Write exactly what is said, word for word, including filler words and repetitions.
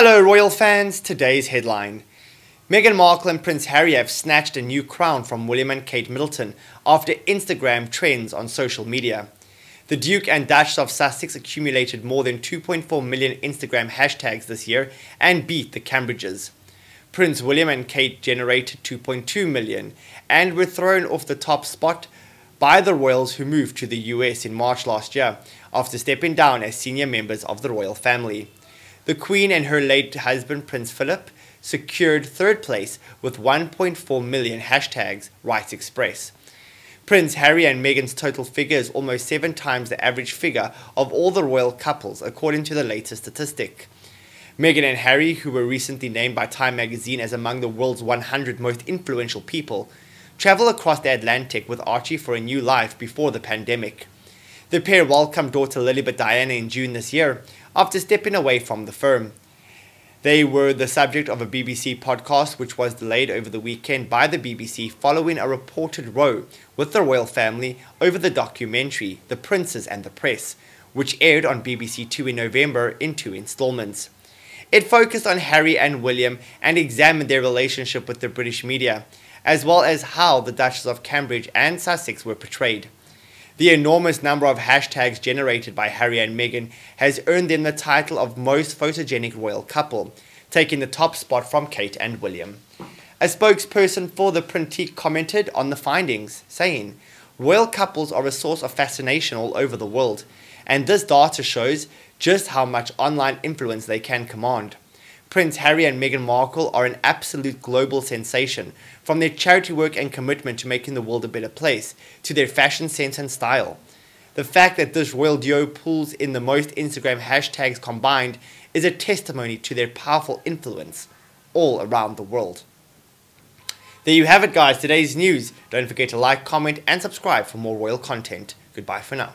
Hello royal fans, today's headline. Meghan Markle and Prince Harry have snatched a new crown from William and Kate Middleton after Instagram trends on social media. The Duke and Duchess of Sussex accumulated more than two point four million Instagram hashtags this year and beat the Cambridges. Prince William and Kate generated two point two million and were thrown off the top spot by the royals who moved to the U S in March last year after stepping down as senior members of the royal family. The Queen and her late husband Prince Philip secured third place with one point four million hashtags, writes Express. Prince Harry and Meghan's total figure is almost seven times the average figure of all the royal couples, according to the latest statistic. Meghan and Harry, who were recently named by Time magazine as among the world's one hundred most influential people, travel across the Atlantic with Archie for a new life before the pandemic. The pair welcomed daughter Lilibet-Diana in June this year, after stepping away from the firm. They were the subject of a B B C podcast which was delayed over the weekend by the B B C following a reported row with the royal family over the documentary The Princes and the Press, which aired on B B C Two in November in two installments. It focused on Harry and William and examined their relationship with the British media, as well as how the Duchess of Cambridge and Sussex were portrayed. The enormous number of hashtags generated by Harry and Meghan has earned them the title of most photogenic royal couple, taking the top spot from Kate and William. A spokesperson for the Printique commented on the findings, saying, "Royal couples are a source of fascination all over the world, and this data shows just how much online influence they can command. Prince Harry and Meghan Markle are an absolute global sensation, from their charity work and commitment to making the world a better place, to their fashion sense and style. The fact that this royal duo pulls in the most Instagram hashtags combined is a testimony to their powerful influence all around the world." There you have it guys, today's news. Don't forget to like, comment and subscribe for more royal content. Goodbye for now.